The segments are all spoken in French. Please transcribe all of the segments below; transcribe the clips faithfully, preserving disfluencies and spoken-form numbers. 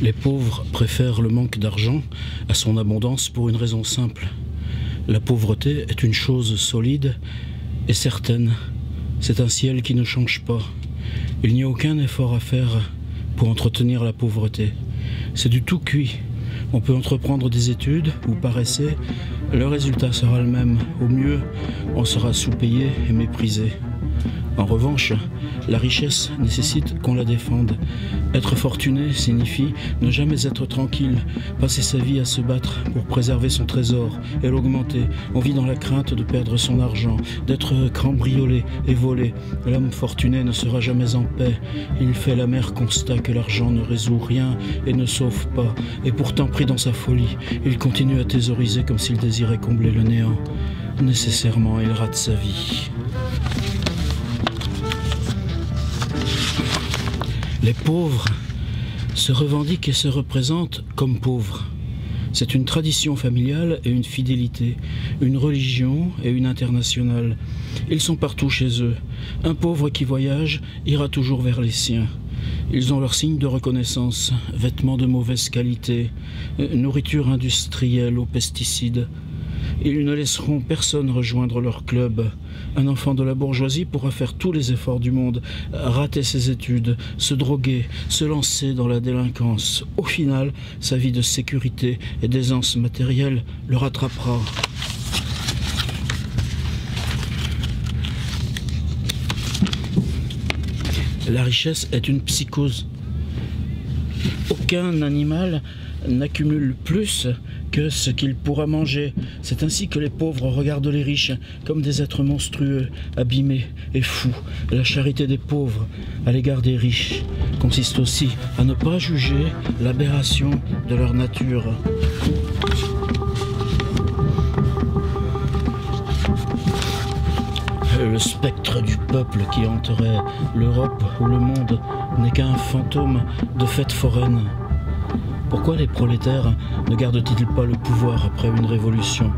Les pauvres préfèrent le manque d'argent à son abondance pour une raison simple. La pauvreté est une chose solide et certaine. C'est un ciel qui ne change pas. Il n'y a aucun effort à faire pour entretenir la pauvreté. C'est du tout cuit. On peut entreprendre des études ou paresser. Le résultat sera le même. Au mieux, on sera sous-payé et méprisé. En revanche, la richesse nécessite qu'on la défende. Être fortuné signifie ne jamais être tranquille, passer sa vie à se battre pour préserver son trésor et l'augmenter. On vit dans la crainte de perdre son argent, d'être cambriolé et volé. L'homme fortuné ne sera jamais en paix. Il fait l'amer constat que l'argent ne résout rien et ne sauve pas. Et pourtant, pris dans sa folie, il continue à thésauriser comme s'il désirait combler le néant. Nécessairement, il rate sa vie. Les pauvres se revendiquent et se représentent comme pauvres. C'est une tradition familiale et une fidélité, une religion et une internationale. Ils sont partout chez eux. Un pauvre qui voyage ira toujours vers les siens. Ils ont leurs signes de reconnaissance, vêtements de mauvaise qualité, nourriture industrielle aux pesticides. Ils ne laisseront personne rejoindre leur club. Un enfant de la bourgeoisie pourra faire tous les efforts du monde, rater ses études, se droguer, se lancer dans la délinquance. Au final, sa vie de sécurité et d'aisance matérielle le rattrapera. La richesse est une psychose. Aucun animal n'accumule plus que ce qu'il pourra manger. C'est ainsi que les pauvres regardent les riches comme des êtres monstrueux, abîmés et fous. La charité des pauvres à l'égard des riches consiste aussi à ne pas juger l'aberration de leur nature. Le spectre du peuple qui hanterait l'Europe ou le monde n'est qu'un fantôme de fête foraine. Pourquoi les prolétaires ne gardent-ils pas le pouvoir après une révolution?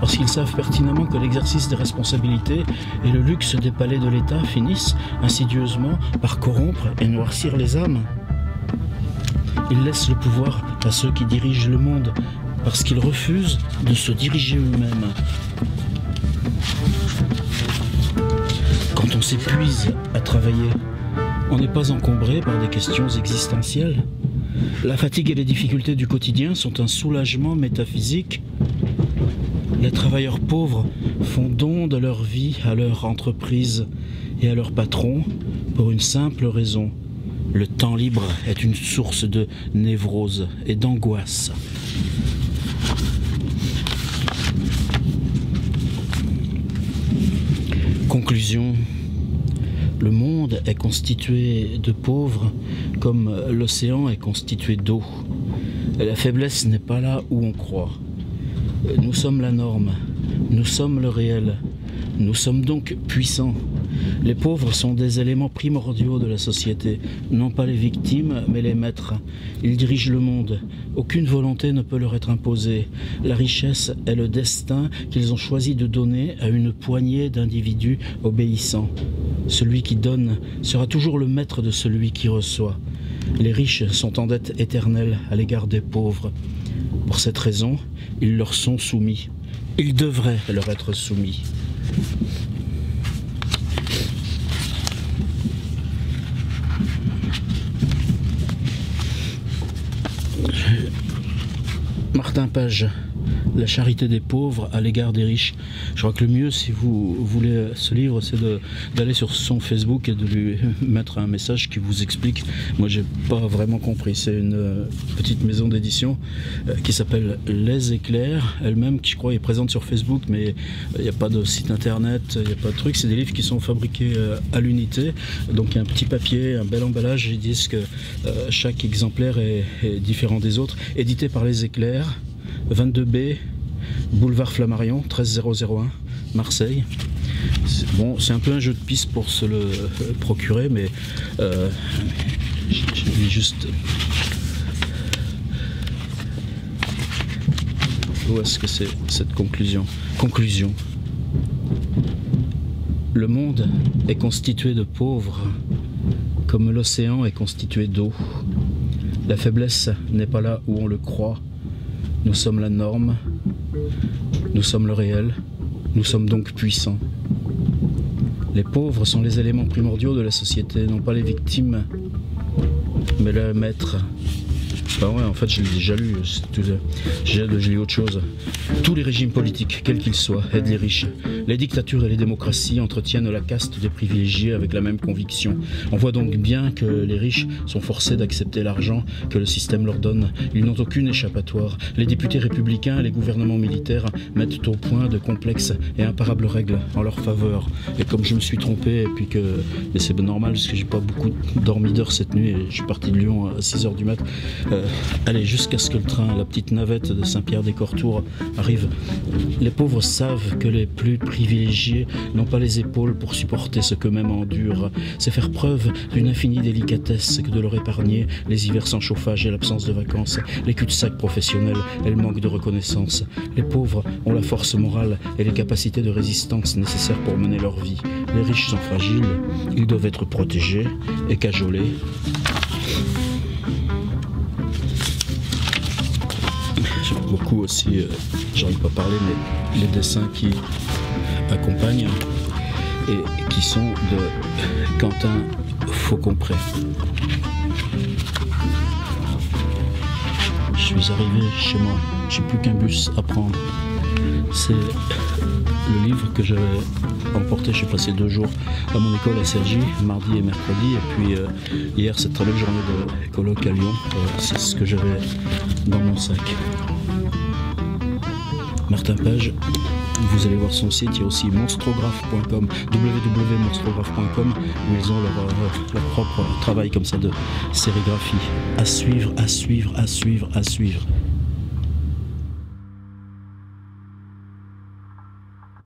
Parce qu'ils savent pertinemment que l'exercice des responsabilités et le luxe des palais de l'État finissent insidieusement par corrompre et noircir les âmes. Ils laissent le pouvoir à ceux qui dirigent le monde parce qu'ils refusent de se diriger eux-mêmes. Quand on s'épuise à travailler, on n'est pas encombré par des questions existentielles. La fatigue et les difficultés du quotidien sont un soulagement métaphysique. Les travailleurs pauvres font don de leur vie à leur entreprise et à leur patron pour une simple raison. Le temps libre est une source de névrose et d'angoisse. Conclusion. Le monde est constitué de pauvres comme l'océan est constitué d'eau. La faiblesse n'est pas là où on croit. Nous sommes la norme, nous sommes le réel, nous sommes donc puissants. Les pauvres sont des éléments primordiaux de la société, non pas les victimes, mais les maîtres. Ils dirigent le monde. Aucune volonté ne peut leur être imposée. La richesse est le destin qu'ils ont choisi de donner à une poignée d'individus obéissants. Celui qui donne sera toujours le maître de celui qui reçoit. Les riches sont en dette éternelle à l'égard des pauvres. Pour cette raison, ils leur sont soumis. Ils devraient leur être soumis. Martin Page. La charité des pauvres à l'égard des riches. Je crois que le mieux, si vous voulez ce livre, c'est d'aller sur son Facebook et de lui mettre un message qui vous explique. Moi, j'ai pas vraiment compris. C'est une petite maison d'édition qui s'appelle Les Éclairs, elle-même, qui je crois est présente sur Facebook, mais il n'y a pas de site internet, il n'y a pas de truc. C'est des livres qui sont fabriqués à l'unité. Donc, il y a un petit papier, un bel emballage. Ils disent que chaque exemplaire est, est différent des autres. Édité par Les Éclairs. vingt-deux B, boulevard Flammarion, treize mille un, Marseille. Bon, c'est un peu un jeu de piste pour se le procurer, mais euh, je vais juste... Où est-ce que c'est cette conclusion? Conclusion. Le monde est constitué de pauvres, comme l'océan est constitué d'eau. La faiblesse n'est pas là où on le croit. Nous sommes la norme, nous sommes le réel, nous sommes donc puissants. Les pauvres sont les éléments primordiaux de la société, non pas les victimes, mais le maître. Bah ouais, en fait, je l'ai déjà lu, j'ai lu autre chose. Tous les régimes politiques, quels qu'ils soient, aident les riches. Les dictatures et les démocraties entretiennent la caste des privilégiés avec la même conviction. On voit donc bien que les riches sont forcés d'accepter l'argent que le système leur donne. Ils n'ont aucune échappatoire. Les députés républicains et les gouvernements militaires mettent au point de complexes et imparables règles en leur faveur. Et comme je me suis trompé, et puis que c'est normal parce que j'ai pas beaucoup dormi d'heures cette nuit, et je suis parti de Lyon à six heures du mat', Euh, allez, jusqu'à ce que le train, la petite navette de Saint-Pierre-des-Corps arrive. Les pauvres savent que les plus privilégiés n'ont pas les épaules pour supporter ce qu'eux-mêmes endurent. C'est faire preuve d'une infinie délicatesse que de leur épargner les hivers sans chauffage et l'absence de vacances, les cul-de-sac professionnels et le manque de reconnaissance. Les pauvres ont la force morale et les capacités de résistance nécessaires pour mener leur vie. Les riches sont fragiles, ils doivent être protégés et cajolés. Beaucoup aussi, euh, j'en ai pas parlé, mais les dessins qui accompagnent et qui sont de Quentin Fauconpré. Je suis arrivé chez moi, j'ai plus qu'un bus à prendre. C'est le livre que j'avais emporté, j'ai passé deux jours à mon école à Cergy, mardi et mercredi, et puis euh, hier, cette très belle journée de colloque à Lyon, euh, c'est ce que j'avais dans mon sac. Martin Page, vous allez voir son site, il y a aussi monstrograph point com, w w w point monstrograph point com, où ils ont leur, leur, leur propre travail comme ça de sérigraphie. À suivre, à suivre, à suivre, à suivre.